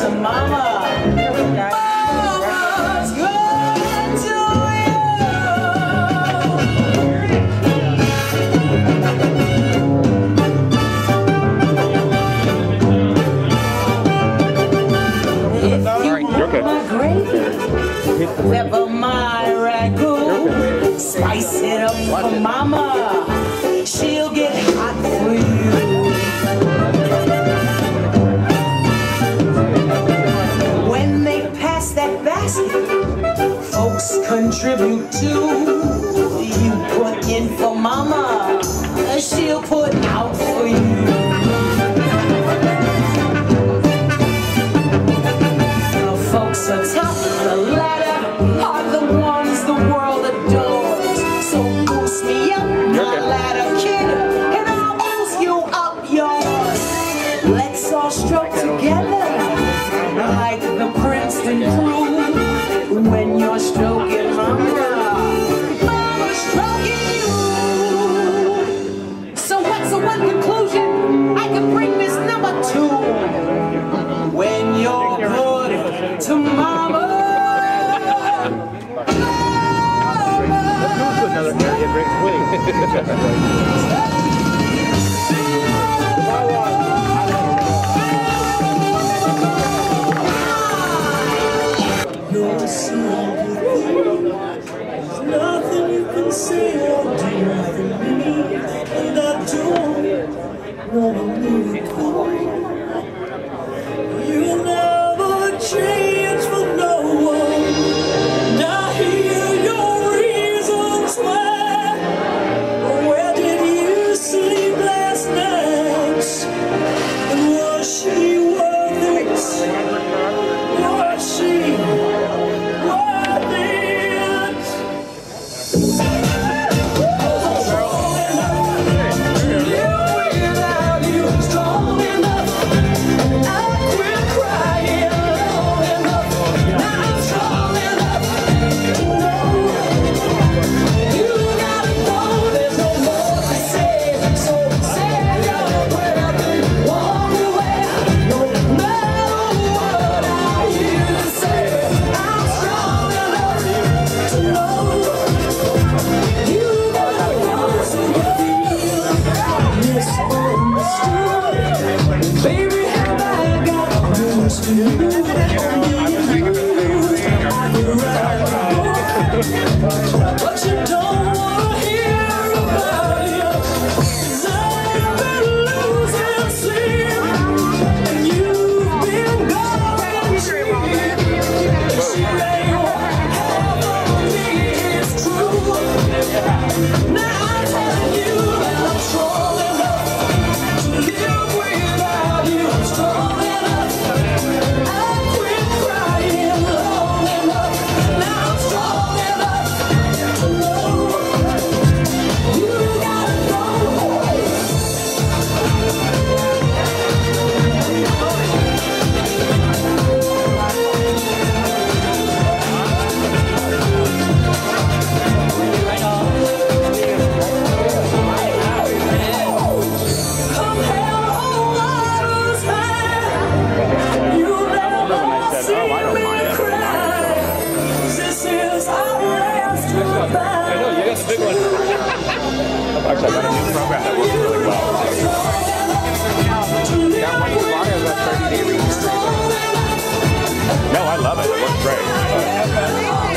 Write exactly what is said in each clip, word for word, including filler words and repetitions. to mama. Here we go. Pepper my ragu, spice it up for mama. She'll get hot for you. When they pass that basket, folks contribute too. You put in for mama, she'll put out for you. Let's all stroke together like the Princeton crew. When you're stroking mama, mama's stroking you. So what's the one conclusion I can bring this number to? When you're good to mama, another area. But you don't want to hear about you, 'cause I've been losing sleep, and you've been going to sleep. She may want half of me, it's true. Now I tell you that I'm strong enough to live without you. I'm strong enough, I quit crying long enough. Now I'm strong enough. Actually, I got a new program that works really well. That one is long as a thirty day reading. No, I love it. It works great.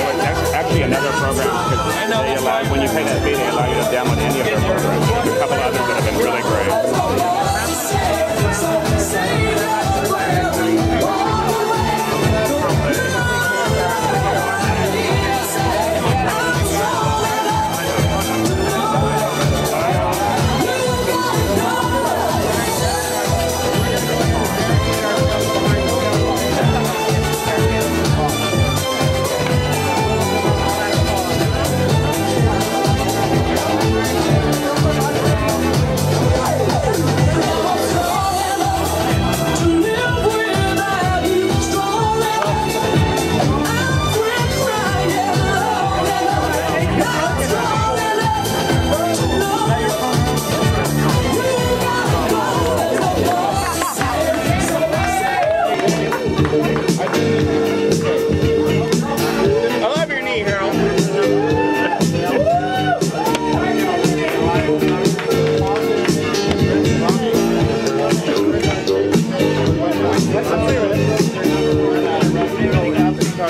But actually, another program, they allow, when you pay that fee, they allow you to download any of their programs. There's a couple others that have been really great. Thank you.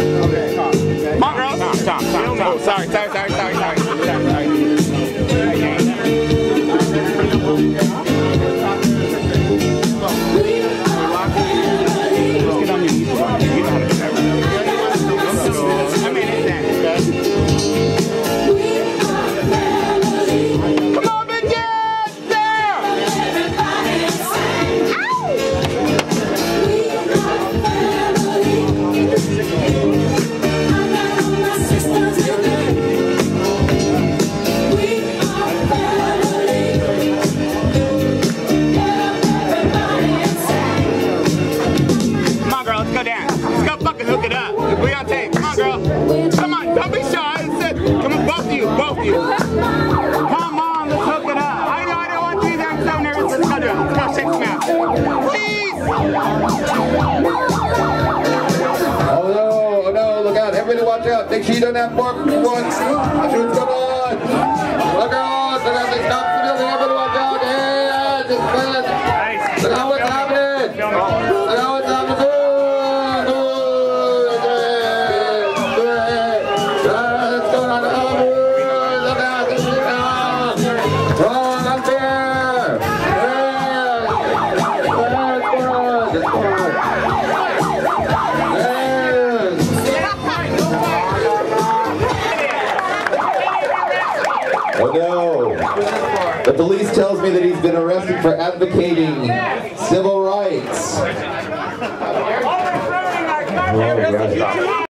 Okay. Tom. Okay. Come on, girls. Tom, Tom, Tom, Tom, Tom. Oh, sorry, sorry, sorry, sorry, sorry. sorry, sorry. Make sure you don't have more than one. The truth, come on. Look out. Look out. They stop the building. Everyone down here. Just play. Look out what's happening. Look out what's happening. Good. Good. Good. Let's go. Look out. This is down. Run up there. Yeah. Let's go. Let's go. Oh no! The police tells me that he's been arrested for advocating civil rights. Oh,